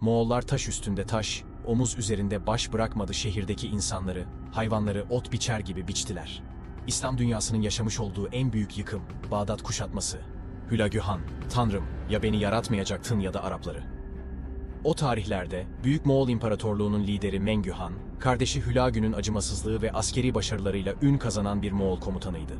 Moğollar taş üstünde taş, omuz üzerinde baş bırakmadı şehirdeki insanları, hayvanları ot biçer gibi biçtiler. İslam dünyasının yaşamış olduğu en büyük yıkım, Bağdat kuşatması. Hülagü Han, Tanrım, ya beni yaratmayacaktın ya da Arapları. O tarihlerde, Büyük Moğol İmparatorluğu'nun lideri Mengü Han, kardeşi Hülagü'nün acımasızlığı ve askeri başarılarıyla ün kazanan bir Moğol komutanıydı.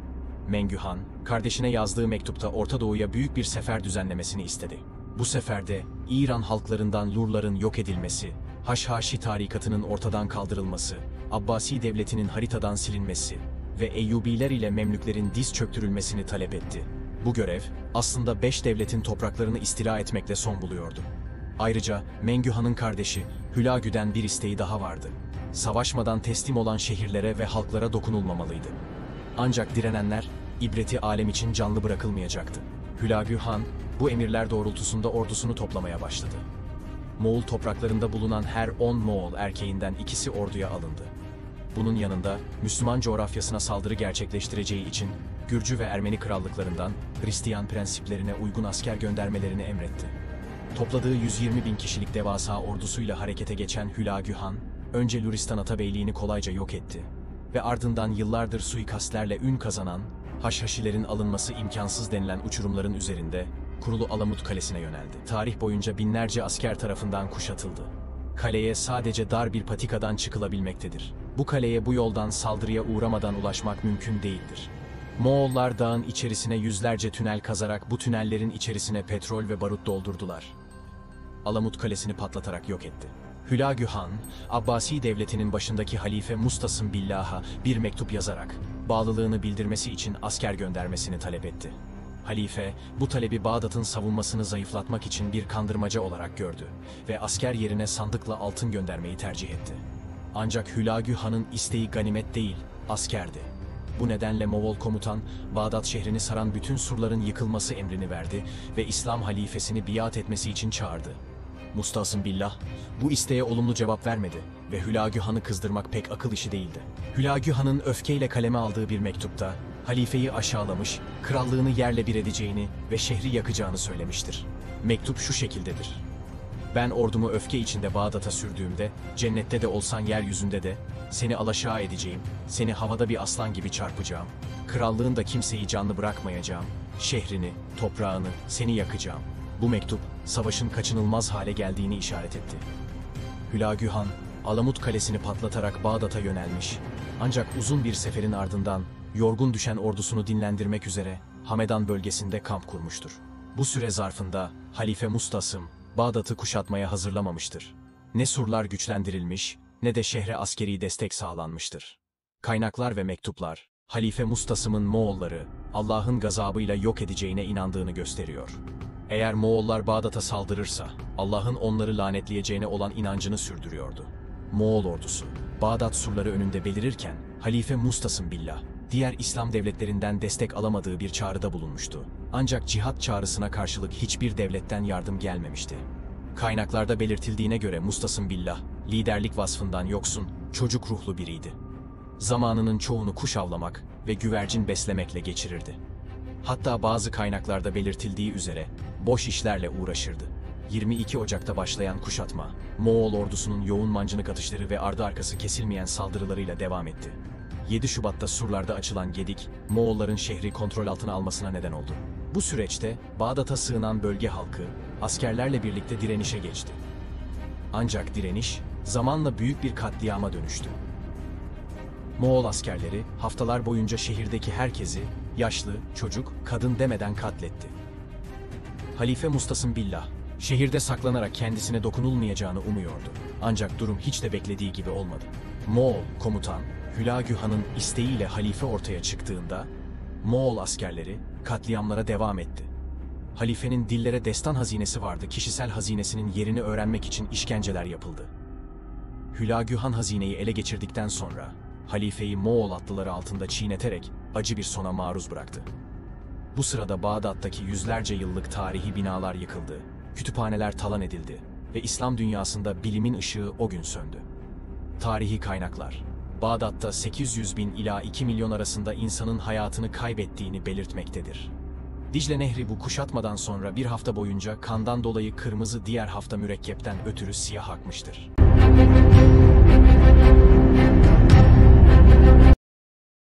Mengü Han, kardeşine yazdığı mektupta Orta Doğu'ya büyük bir sefer düzenlemesini istedi. Bu seferde, İran halklarından Lurların yok edilmesi, Haşhaşi tarikatının ortadan kaldırılması, Abbasi devletinin haritadan silinmesi ve Eyyûbîler ile Memlüklerin diz çöktürülmesini talep etti. Bu görev, aslında 5 devletin topraklarını istila etmekle son buluyordu. Ayrıca Mengü Han'ın kardeşi Hülagü'den bir isteği daha vardı. Savaşmadan teslim olan şehirlere ve halklara dokunulmamalıydı. Ancak direnenler, ibreti alem için canlı bırakılmayacaktı. Hülagü Han, bu emirler doğrultusunda ordusunu toplamaya başladı. Moğol topraklarında bulunan her 10 Moğol erkeğinden ikisi orduya alındı. Bunun yanında, Müslüman coğrafyasına saldırı gerçekleştireceği için, Gürcü ve Ermeni krallıklarından Hristiyan prensiplerine uygun asker göndermelerini emretti. Topladığı 120.000 kişilik devasa ordusuyla harekete geçen Hülagü Han, önce Lüristan Atabeyliğini kolayca yok etti ve ardından yıllardır suikastlerle ün kazanan, Haşhaşilerin alınması imkansız denilen uçurumların üzerinde, kurulu Alamut Kalesi'ne yöneldi. Tarih boyunca binlerce asker tarafından kuşatıldı. Kaleye sadece dar bir patikadan çıkılabilmektedir. Bu kaleye bu yoldan saldırıya uğramadan ulaşmak mümkün değildir. Moğollar dağın içerisine yüzlerce tünel kazarak bu tünellerin içerisine petrol ve barut doldurdular. Alamut Kalesi'ni patlatarak yok etti. Hülagü Han, Abbasi devletinin başındaki halife Mustasım Billah'a bir mektup yazarak bağlılığını bildirmesi için asker göndermesini talep etti. Halife, bu talebi Bağdat'ın savunmasını zayıflatmak için bir kandırmaca olarak gördü ve asker yerine sandıkla altın göndermeyi tercih etti. Ancak Hülagü Han'ın isteği ganimet değil, askerdi. Bu nedenle Moğol komutan, Bağdat şehrini saran bütün surların yıkılması emrini verdi ve İslam halifesini biat etmesi için çağırdı. Mustasım Billah, bu isteğe olumlu cevap vermedi ve Hülagü Han'ı kızdırmak pek akıl işi değildi. Hülagü Han'ın öfkeyle kaleme aldığı bir mektupta, halifeyi aşağılamış, krallığını yerle bir edeceğini ve şehri yakacağını söylemiştir. Mektup şu şekildedir. Ben ordumu öfke içinde Bağdat'a sürdüğümde, cennette de olsan yeryüzünde de, seni alaşağı edeceğim, seni havada bir aslan gibi çarpacağım, krallığında kimseyi canlı bırakmayacağım, şehrini, toprağını, seni yakacağım. Bu mektup, savaşın kaçınılmaz hale geldiğini işaret etti. Hülagü Han, Alamut Kalesi'ni patlatarak Bağdat'a yönelmiş, ancak uzun bir seferin ardından, yorgun düşen ordusunu dinlendirmek üzere Hamedan bölgesinde kamp kurmuştur. Bu süre zarfında halife Mustasım, Bağdat'ı kuşatmaya hazırlamamıştır. Ne surlar güçlendirilmiş, ne de şehre askeri destek sağlanmıştır. Kaynaklar ve mektuplar, halife Mustasım'ın Moğolları, Allah'ın gazabıyla yok edeceğine inandığını gösteriyor. Eğer Moğollar Bağdat'a saldırırsa, Allah'ın onları lanetleyeceğine olan inancını sürdürüyordu. Moğol ordusu, Bağdat surları önünde belirirken, halife Mustasım Billah, diğer İslam devletlerinden destek alamadığı bir çağrıda bulunmuştu. Ancak cihat çağrısına karşılık hiçbir devletten yardım gelmemişti. Kaynaklarda belirtildiğine göre Mustasım Billah, liderlik vasfından yoksun, çocuk ruhlu biriydi. Zamanının çoğunu kuş avlamak ve güvercin beslemekle geçirirdi. Hatta bazı kaynaklarda belirtildiği üzere boş işlerle uğraşırdı. 22 Ocak'ta başlayan kuşatma, Moğol ordusunun yoğun mancınık atışları ve ardı arkası kesilmeyen saldırılarıyla devam etti. 7 Şubat'ta surlarda açılan gedik, Moğolların şehri kontrol altına almasına neden oldu. Bu süreçte Bağdat'a sığınan bölge halkı, askerlerle birlikte direnişe geçti. Ancak direniş, zamanla büyük bir katliama dönüştü. Moğol askerleri, haftalar boyunca şehirdeki herkesi, yaşlı, çocuk, kadın demeden katletti. Halife Mustasım Billah, şehirde saklanarak kendisine dokunulmayacağını umuyordu. Ancak durum hiç de beklediği gibi olmadı. Moğol komutan, Hülagü Han'ın isteğiyle halife ortaya çıktığında, Moğol askerleri katliamlara devam etti. Halifenin dillere destan hazinesi vardı, kişisel hazinesinin yerini öğrenmek için işkenceler yapıldı. Hülagü Han hazineyi ele geçirdikten sonra, halifeyi Moğol atlıları altında çiğneterek acı bir sona maruz bıraktı. Bu sırada Bağdat'taki yüzlerce yıllık tarihi binalar yıkıldı, kütüphaneler talan edildi ve İslam dünyasında bilimin ışığı o gün söndü. Tarihi kaynaklar, Bağdat'ta 800.000 ila 2 milyon arasında insanın hayatını kaybettiğini belirtmektedir. Dicle Nehri bu kuşatmadan sonra bir hafta boyunca kandan dolayı kırmızı, diğer hafta mürekkepten ötürü siyah akmıştır.